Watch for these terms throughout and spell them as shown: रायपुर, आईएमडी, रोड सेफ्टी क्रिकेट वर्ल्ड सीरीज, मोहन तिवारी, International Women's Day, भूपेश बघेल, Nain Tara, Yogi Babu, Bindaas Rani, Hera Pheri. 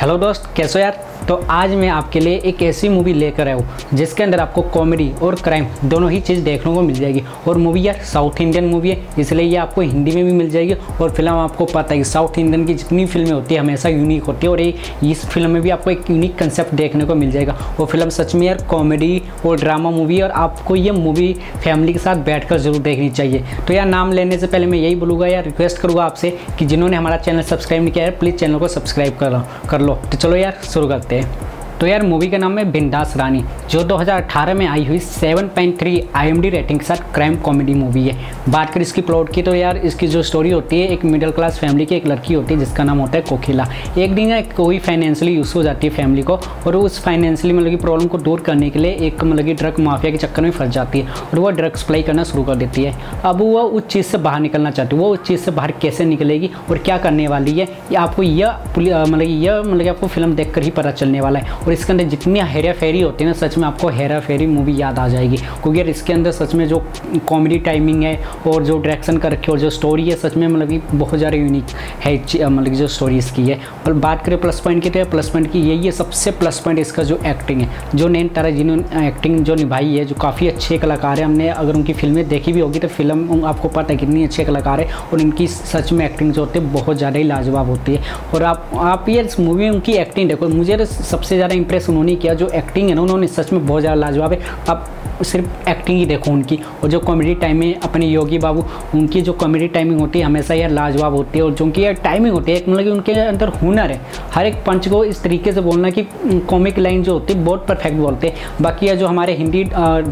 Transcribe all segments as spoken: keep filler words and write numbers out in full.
Hello दोस्त, कैसे हो यार। तो आज मैं आपके लिए एक ऐसी मूवी लेकर आया हूँ जिसके अंदर आपको कॉमेडी और क्राइम दोनों ही चीज़ देखने को मिल जाएगी। और मूवी यार साउथ इंडियन मूवी है, इसलिए ये आपको हिंदी में भी मिल जाएगी। और फिल्म आपको पता है कि साउथ इंडियन की जितनी फिल्में होती है हमेशा यूनिक होती है, और ये इस फिल्म में भी आपको एक यूनिक कंसेप्ट देखने को मिल जाएगा। वो फिल्म सच में यार कॉमेडी और ड्रामा मूवी है, और आपको ये मूवी फैमिली के साथ बैठ कर जरूर देखनी चाहिए। तो यार नाम लेने से पहले मैं यही बोलूँगा यार, रिक्वेस्ट करूँगा आपसे कि जिन्होंने हमारा चैनल सब्सक्राइब नहीं किया है प्लीज़ चैनल को सब्सक्राइब कर लो। तो चलो यार शुरू करते हैं। तो यार मूवी का नाम है बिंदास रानी, जो दो हज़ार अठारह में आई हुई seven point three आईएमडी rating के साथ क्राइम कॉमेडी मूवी है। बात कर इसकी प्लॉट की, तो यार इसकी जो स्टोरी होती है, एक मिडिल क्लास फैमिली की एक लड़की होती है जिसका नाम होता है कोकिला। एक दिन यार कोई फाइनेंशियली यूज़ हो जाती है फैमिली को, और उस फाइनेंशियली मतलब की प्रॉब्लम को दूर करने के लिए एक मतलब की ड्रग माफिया के चक्कर में फंस जाती है और वह ड्रग सप्लाई करना शुरू कर देती है। अब वह उस चीज़ से बाहर निकलना चाहती है। वो उस चीज़ से बाहर कैसे निकलेगी और क्या करने वाली है, आपको यह मतलब यह मतलब आपको फिल्म देख ही पता चलने वाला है। और इसके अंदर जितनी हेरा फेरी होती है ना, सच में आपको हेरा फेरी मूवी याद आ जाएगी, क्योंकि यार इसके अंदर सच में जो कॉमेडी टाइमिंग है और जो डायरेक्शन कर रखी है और जो स्टोरी है सच में मतलब कि बहुत ज़्यादा यूनिक है। मतलब कि जो स्टोरी इसकी है, और बात करें प्लस पॉइंट की, तो प्लस पॉइंट की यही है सबसे प्लस पॉइंट इसका जो एक्टिंग है। जो नैन तारा जी ने एक्टिंग जो निभाई है, जो काफ़ी अच्छे कलाकार हैं, हमने अगर उनकी फिल्में देखी भी होगी तो फिल्म आपको पता है कितनी अच्छे कलाकार है, और उनकी सच में एक्टिंग जो होती है बहुत ज़्यादा ही लाजवाब होती है। और आप आप यार इस मूवी में उनकी एक्टिंग देखो, मुझे सबसे ज़्यादा इंप्रेस उन्होंने किया। जो एक्टिंग है ना उन्होंने सच में बहुत ज़्यादा लाजवाब है। आप सिर्फ एक्टिंग ही देखो उनकी, और जो कॉमेडी टाइमिंग अपने योगी बाबू, उनकी जो कॉमेडी टाइमिंग होती है हमेशा यार लाजवाब होती है। और जो उनकी यार टाइमिंग होती है, एक मतलब कि उनके अंदर हुनर है हर एक पंच को इस तरीके से बोलना कि कॉमिक लाइन जो होती है बहुत परफेक्ट बोलते हैं। बाकी यार जो हमारे हिंदी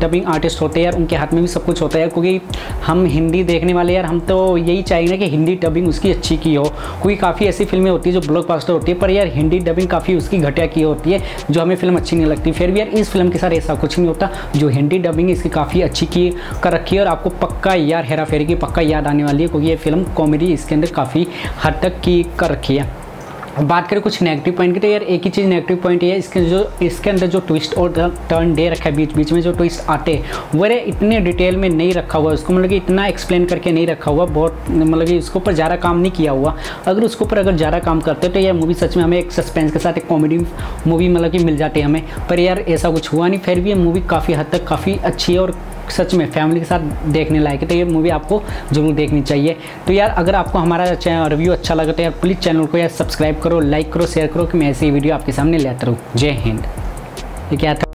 डबिंग आर्टिस्ट होते हैं यार, उनके हाथ में भी सब कुछ होता है यार, क्योंकि हम हिंदी देखने वाले यार हम तो यही चाहेंगे कि हिंदी डबिंग उसकी अच्छी की हो। क्योंकि काफ़ी ऐसी फिल्में होती है जो ब्लॉकबस्टर होती है पर यार हिंदी डबिंग काफ़ी उसकी घटिया की होती है, जो हमें फिल्म अच्छी नहीं लगती। फिर भी यार इस फिल्म के साथ ऐसा कुछ नहीं होता। जो हिंदी डबिंग इसकी काफ़ी अच्छी की कर रखी है, और आपको पक्का यार हेरा फेरी की पक्का याद आने वाली है, क्योंकि ये फिल्म कॉमेडी इसके अंदर काफ़ी हद तक की कर रखी है। बात करें कुछ नेगेटिव पॉइंट की, तो यार एक ही चीज़ नेगेटिव पॉइंट ये है इसके जो इसके अंदर जो ट्विस्ट और टर्न दे रखा है, बीच बीच में जो ट्विस्ट आते हैं वो यार इतने डिटेल में नहीं रखा हुआ उसको, मतलब कि इतना एक्सप्लेन करके नहीं रखा हुआ, बहुत मतलब कि उसके ऊपर ज़्यादा काम नहीं किया हुआ। अगर उसके ऊपर अगर ज़्यादा काम करते तो यार मूवी सच में हमें एक सस्पेंस के साथ एक कॉमेडी मूवी मतलब कि मिल जाती है हमें, पर यार ऐसा कुछ हुआ नहीं। फिर भी ये मूवी काफ़ी हद तक काफ़ी अच्छी है और सच में फैमिली के साथ देखने लायक है, तो ये मूवी आपको जरूर देखनी चाहिए। तो यार अगर आपको हमारा चैनल रिव्यू अच्छा लगा तो यार प्लीज़ चैनल को यार सब्सक्राइब करो, लाइक करो, शेयर करो कि मैं ऐसी वीडियो आपके सामने लाता रहूं। जय हिंद। ये क्या था?